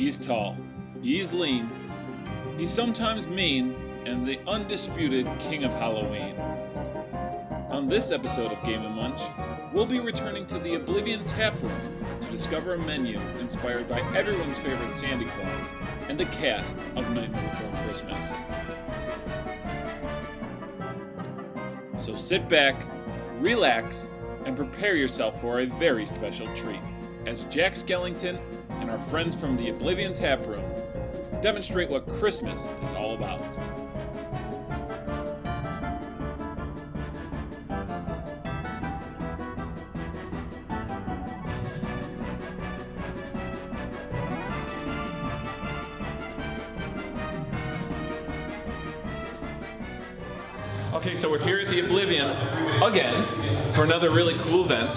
He's tall, he's lean, he's sometimes mean, and the undisputed king of Halloween. On this episode of Game & Munch, we'll be returning to the Oblivion Taproom to discover a menu inspired by everyone's favorite Santa Claus and the cast of Nightmare Before Christmas. So sit back, relax, and prepare yourself for a very special treat as Jack Skellington and our friends from the Oblivion Taproom demonstrate what Christmas is all about. Okay, so we're here at the Oblivion again for another really cool event.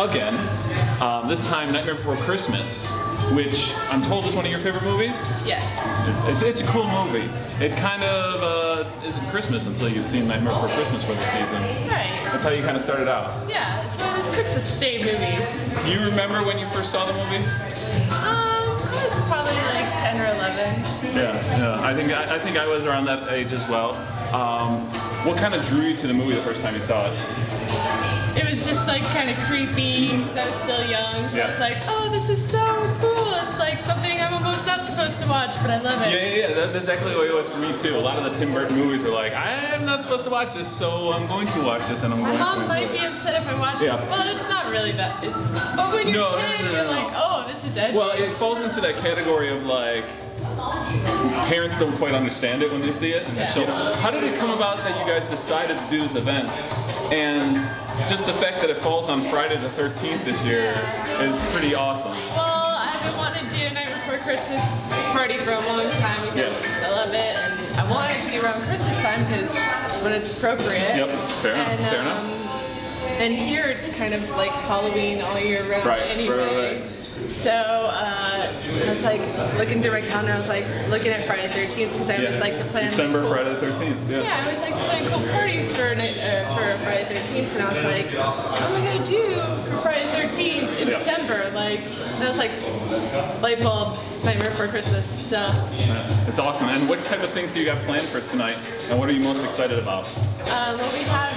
Again, this time Nightmare Before Christmas, which I'm told is one of your favorite movies. Yes. It's a cool movie. It kind of isn't Christmas until you've seen Nightmare Before Christmas for the season. Right. That's how you kind of started out. Yeah, it's one of those Christmas Day movies. Do you remember when you first saw the movie? I was probably like 10 or 11. Yeah. I think I was around that age as well. What kind of drew you to the movie the first time you saw it? It was just like kind of creepy because I was still young, so yeah. I was like, oh, this is so cool. It's like something I'm almost not supposed to watch, but I love it. Yeah, that's exactly what it was for me too. A lot of the Tim Burton movies were like, I'm not supposed to watch this, so I'm going to watch this, and I'm going to watch it. My mom might be upset if I watch it. Yeah. Well, it's not really that. But when you're 10, you're like, oh, this is edgy. Well, it falls into that category of like, parents don't quite understand it when they see it. Yeah. So how did it come about that you guys decided to do this event? And just the fact that it falls on Friday the 13th this year is pretty awesome. Well, I've been wanting to do a Night Before Christmas party for a long time because I love it, and I want it to be around Christmas time because that's when it's appropriate. Yep, fair enough. And here it's kind of like Halloween all year round anyway. Right. So I was like looking through my calendar, I was like looking at Friday the 13th because I always like to plan December, Friday the 13th. Yeah, I always like to plan cool parties for Friday the 13th, and I was like, what am I going to do for Friday the 13th in December? Like, and I was like, light bulb, Nightmare Before Christmas stuff. It's awesome. And what type of things do you got planned for tonight, and what are you most excited about? Well, we have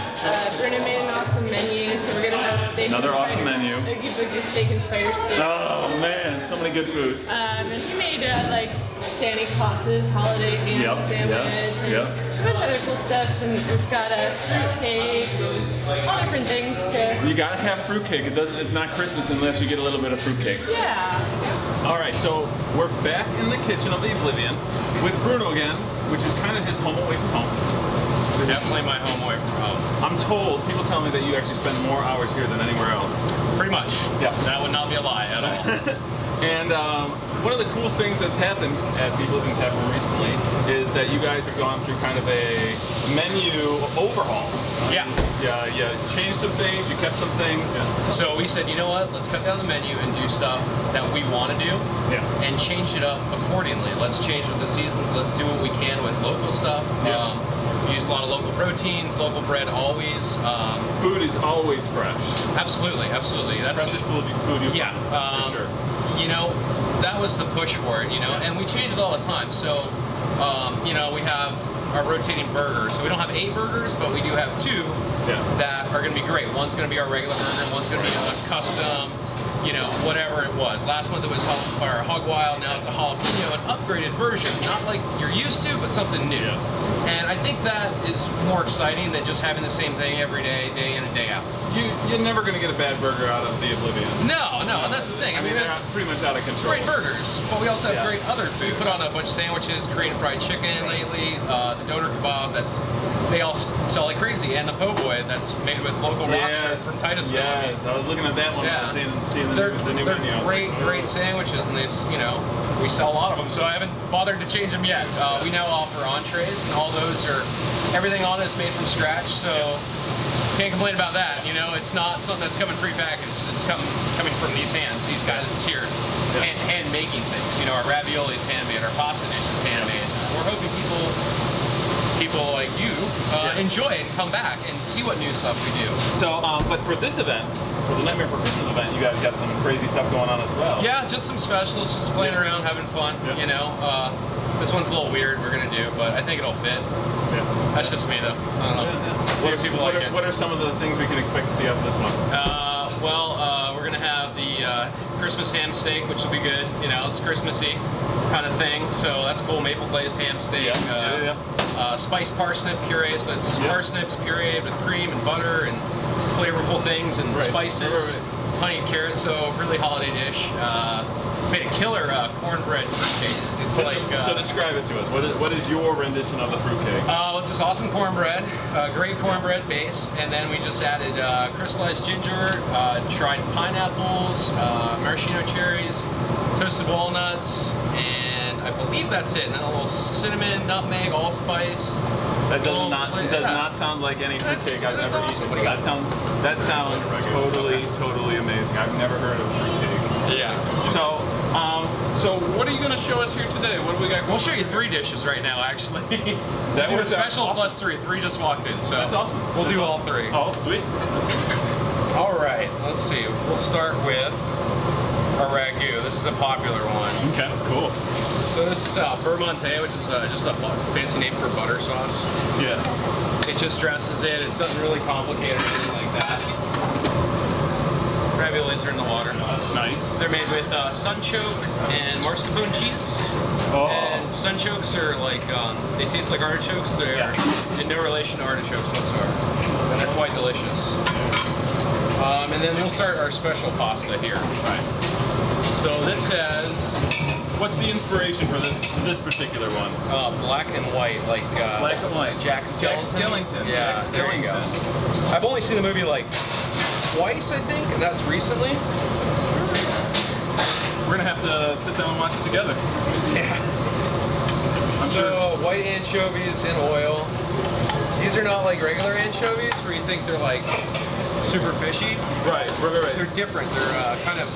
Bruno made an awesome menu, so we're going to have steak and spider. Oogie Boogie steak and spider steak. Oh man, so many good foods. And he made like Santa Claus's holiday ham sandwich and a bunch of other cool stuff. And we've got a fruit cake, all different things too. You gotta have fruit cake. It's not Christmas unless you get a little bit of fruit cake. Yeah. All right, so we're back in the kitchen of the Oblivion with Bruno again, which is kind of his home away from home. Definitely my home away from home. I'm told, people tell me that you actually spend more hours here than anywhere else. Pretty much. Yeah. That would not be a lie at all. And one of the cool things that's happened at the Oblivion Taproom recently is that you guys have gone through kind of a menu overhaul. Yeah, changed some things, you kept some things. Yeah. So we said, you know what, let's cut down the menu and do stuff that we want to do and change it up accordingly. Let's change with the seasons, let's do what we can with local stuff. Yeah. Use a lot of local proteins, local bread always. Food is always fresh. Absolutely. That's freshest food you find, for sure. You know, that was the push for it, you know, and we change it all the time. So, you know, we have our rotating burgers. So we don't have 8 burgers, but we do have 2 that are gonna be great. One's gonna be our regular burger, and one's gonna be a custom, you know, whatever it was. Last one that was Hog Wild, now it's a jalapeno, an upgraded version. Not like you're used to, but something new. Yeah. And I think that is more exciting than just having the same thing every day, day in and day out. You're never going to get a bad burger out of the Oblivion. No, and that's the thing. I mean, they're pretty much out of control. Great burgers, but we also have great other food. We put on a bunch of sandwiches, Korean fried chicken lately, the doner kebab, they all sell like crazy, and the po' boy that's made with local rock shrimp from Titusville. Yes, I was looking at that one and seeing the new menu. They're great sandwiches, and we sell a lot of them, so I haven't bothered to change them yet. We now offer entrees, and all those are, everything on it is made from scratch, so can't complain about that. You know, it's not something that's coming prepackaged. It's coming from these hands, these guys here, hand making things. You know, our ravioli is handmade, our pasta dish is handmade. We're hoping people like you enjoy it and come back and see what new stuff we do. So, but for this event, for the Nightmare Before Christmas event, you guys got some crazy stuff going on as well. Yeah, just some specials, just playing around, having fun, you know. This one's a little weird we're going to do, but I think it'll fit. Yeah. That's just me, though. I don't know. Yeah. See what if people like it. What are some of the things we can expect to see out of this one? Well, we're going to have the Christmas ham steak, which will be good. You know, it's Christmassy kind of thing, so that's cool. Maple glazed ham steak. Yeah. Spiced parsnip puree, so that's parsnips pureed with cream and butter and flavorful things and spices. Honey and carrots, so really holiday dish. Made a killer cornbread fruitcake. It's so describe it to us. What is your rendition of the fruitcake? It's this awesome cornbread, great cornbread base, and then we just added crystallized ginger, dried pineapples, maraschino cherries, toasted walnuts, and I believe that's it. And then a little cinnamon, nutmeg, allspice. That does not sound like any fruitcake I've ever eaten. That sounds totally amazing. I've never heard of fruitcake. Yeah. So what are you going to show us here today? What do we got going? We'll show you three dishes right now, actually. That was special awesome. Plus three. Three just walked in, so that's awesome. We'll do all three. Oh, sweet. All right. Let's see. We'll start with a ragu. This is a popular one. Okay. Cool. So this is beurre monté, which is just a fancy name for butter sauce. Yeah. It just dresses it. It's nothing really complicated or anything like that. Raviolis are in the water. Nice. They're made with sunchoke and mascarpone cheese. Oh. And sunchokes are like, they taste like artichokes. They're in no relation to artichokes whatsoever. And they're quite delicious. And then we'll start our special pasta here. Right. So this has... What's the inspiration for this particular one? Black and white, like black and white. Jack Skellington. Yeah, Jack Skellington. There you go. I've only seen the movie like twice, I think, and that's recently. We're gonna have to sit down and watch it together. Yeah. So white anchovies in oil. These are not like regular anchovies where you think they're like super fishy. Right. They're different. They're kind of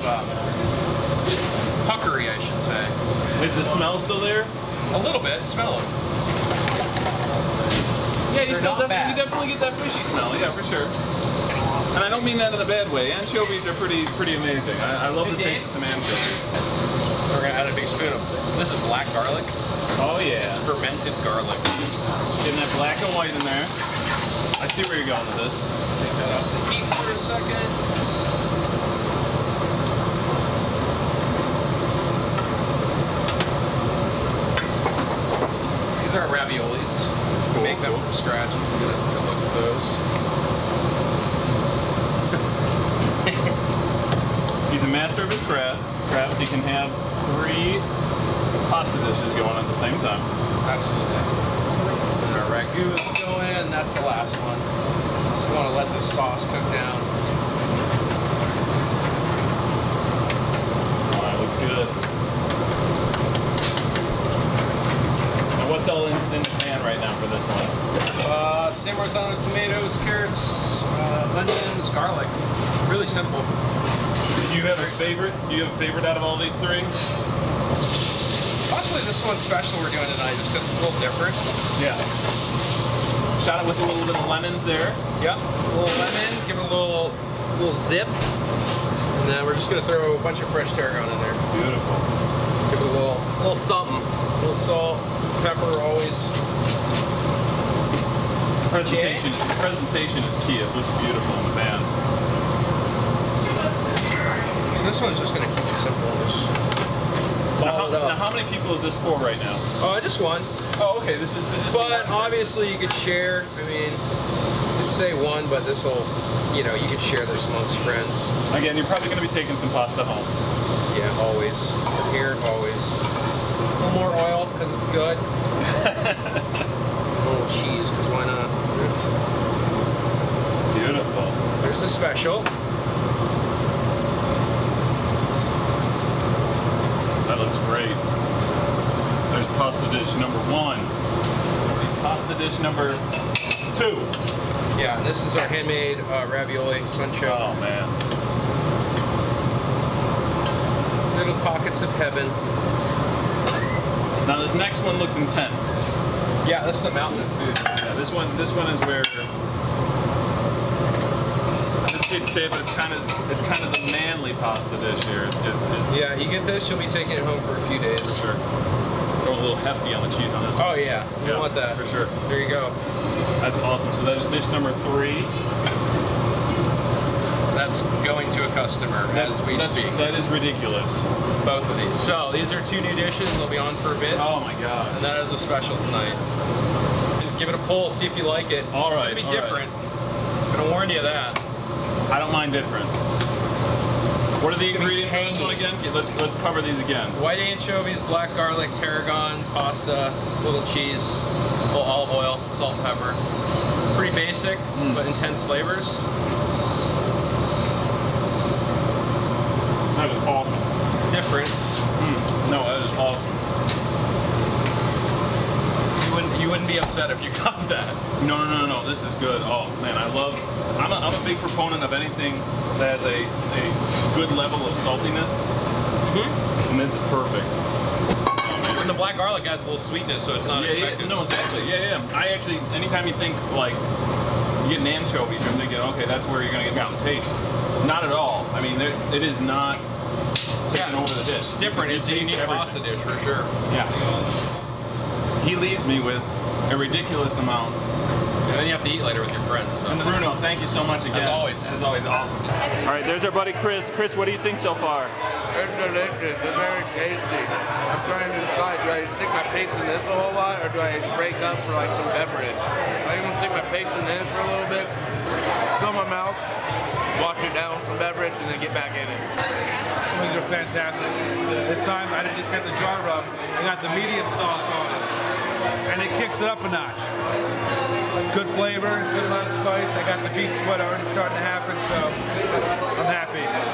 puckery, I should say. Is the smell still there? A little bit. Smell it. Yeah, you definitely get that fishy smell. Yeah, for sure. And I don't mean that in a bad way. Anchovies are pretty amazing. I love the taste of some anchovies. We're gonna add a big spoon of this. This is black garlic. Oh yeah. It's fermented garlic. Getting that black and white in there. I see where you're going with this. Take that off the heat for a second. These are our raviolis. Cool. Make them from scratch. Get a look at those. He's a master of his craft. He can have three pasta dishes going at the same time. Absolutely. And our ragu is going, and that's the last one. Just want to let this sauce cook down. All right, looks good. What's all in the pan right now for this one? San Marzano tomatoes, carrots, onions, garlic. Really simple. Do you have a favorite? Do you have a favorite out of all these three? Possibly this one special we're doing tonight, just because it's a little different. Yeah. Shot it with a little bit of lemons there. Yep. A little lemon, give it a little zip, and then we're just gonna throw a bunch of fresh tarragon in there. Beautiful. Give it a little thumping, a little salt. Pepper always. The presentation is key. It looks beautiful in the pan. So this one's just going to keep it simple. Now, how many people is this for right now? Just one. Oh, okay. This is. But obviously, you could share. I mean, I'd say one, but this will, you know, you could share this amongst friends. Again, you're probably going to be taking some pasta home. Yeah, always. Here, always. A little more oil because it's good. A little cheese because why not? Beautiful. There's the special. That looks great. There's pasta dish number one. Pasta dish number two. Yeah, this is our handmade ravioli sunchoke. Oh man. Little pockets of heaven. Now this next one looks intense. Yeah, that's a mountain of food. Yeah, this one is where... This you'd say, but it's kind of the manly pasta dish here. Yeah, you get this, you'll be taking it home for a few days. For sure. Go a little hefty on the cheese on this one. Oh yeah, you want that. For sure. There you go. That's awesome. So that's dish number 3. That's going to a customer as we speak. That is ridiculous. Both of these. So these are 2 new dishes. They'll be on for a bit. Oh my god. And that is a special tonight. Give it a pull, see if you like it. All right. It's gonna be different. I'm gonna warn you of that. I don't mind different. What are the ingredients in this one again? Let's cover these again. White anchovies, black garlic, tarragon, pasta, little cheese, little olive oil, salt, and pepper. Pretty basic, but intense flavors. That is awesome. Different. No, that is awesome. You wouldn't be upset if you got that. No. This is good. Oh man, I love. I'm a big proponent of anything that has a good level of saltiness. And this is perfect. The black garlic adds a little sweetness, so it's not expected. No, exactly. Yeah. I actually, anytime you think like you get an anchovy, you're thinking, okay, that's where you're gonna get most taste. Not at all. I mean, it is not taking over the dish. It's different. It's a unique pasta dish for sure. Yeah. He leaves me with a ridiculous amount. And then you have to eat later with your friends. So. And Bruno, thank you so much again. As always, awesome. All right, there's our buddy Chris. Chris, what do you think so far? It's delicious. It's very tasty. I'm trying to decide, do I stick my paste in this a whole lot, or do I break up for like some beverage? I'm gonna stick my paste in this for a little bit, fill my mouth, wash it down with some beverage, and then get back in it. These are fantastic. This time I just got the jar rub. I got the medium sauce on it, and it kicks it up a notch. Good flavor, good amount of spice. I got the beef sweat already starting to happen, so I'm happy.